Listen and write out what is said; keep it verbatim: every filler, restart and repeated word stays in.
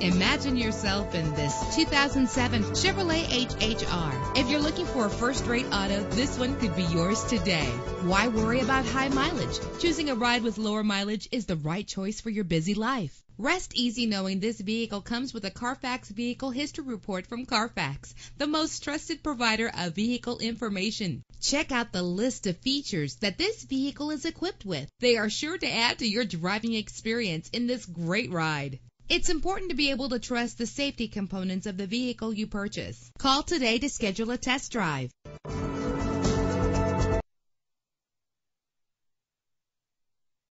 Imagine yourself in this two thousand seven Chevrolet H H R. If you're looking for a first-rate auto, this one could be yours today. Why worry about high mileage? Choosing a ride with lower mileage is the right choice for your busy life. Rest easy knowing this vehicle comes with a Carfax Vehicle History Report from Carfax, the most trusted provider of vehicle information. Check out the list of features that this vehicle is equipped with. They are sure to add to your driving experience in this great ride. It's important to be able to trust the safety components of the vehicle you purchase. Call today to schedule a test drive.